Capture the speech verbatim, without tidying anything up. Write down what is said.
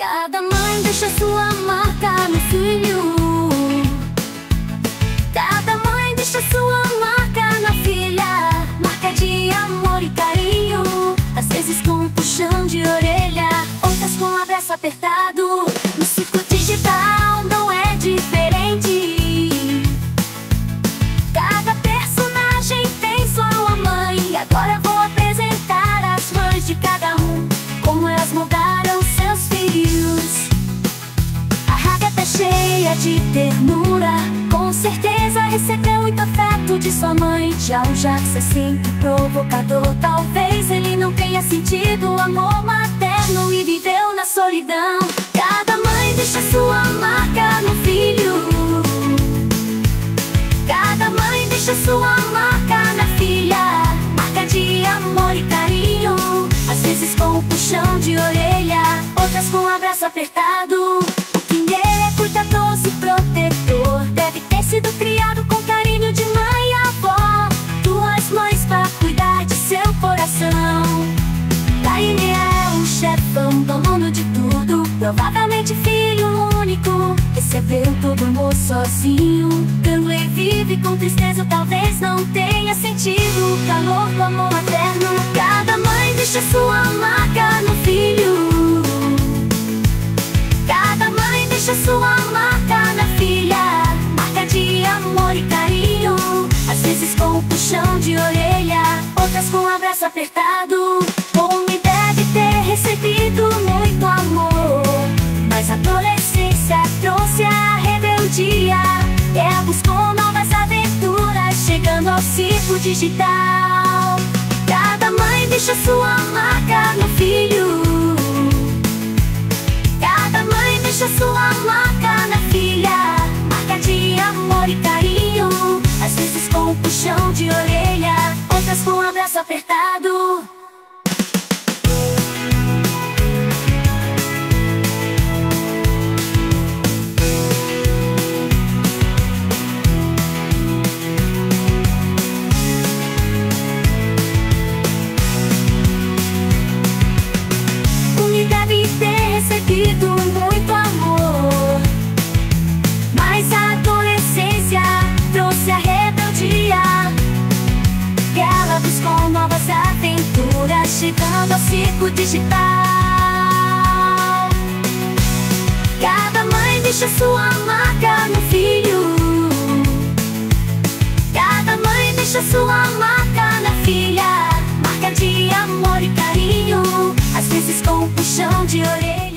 Cada mãe deixa sua marca no filho. Cada mãe deixa sua marca na filha. Marca de amor e carinho. Às vezes com um puxão de orelha, outras com um abraço apertado. No ciclo digital não é diferente. Cada personagem tem sua mãe. E agora vou apresentar as mães de cada um, como elas moldaram seus filhos. A Raga tá cheia de ternura, com certeza recebeu muito afeto de sua mãe. Já o Jax é sempre provocador, talvez ele não tenha sentido o amor materno e viveu na solidão. Cada mãe deixa sua marca no filho. Cada mãe deixa sua marca na filha. Marca de amor e carinho. Às vezes com um puxão de orelha, outras com um abraço apertado. O Kinder é cuidadoso e protetor. Deve ter sido criado com carinho de mãe e avó. Duas mães pra cuidar de seu coração. Tainê é um chefão, dono de tudo. Provavelmente filho único, recebeu todo amor sozinho. Gangue vive com tristeza, talvez não tenha sentido o calor do amor materno. Cada mãe deixa sua marca no filho. Cada mãe deixa sua marca na filha. Marca de amor e carinho. Às vezes com um puxão de orelha, outras com um abraço apertado. Homem deve ter recebido muito amor, mas a adolescência trouxe a rebeldia. Ela buscou novas aventuras, chegando ao ciclo digital. Cada mãe deixa sua marca no filho. Cada mãe deixa sua marca na filha. Marca de amor e carinho. Às vezes com um puxão de orelha, outras com um abraço apertado. Recebido muito amor, mas a adolescência trouxe a rebeldia. Ela buscou novas aventuras, chegando ao circo digital. Cada mãe deixa sua marca no filho. Cada mãe deixa sua marca na filha. Marca de amor e carinho. Às vezes com um puxão de orelha.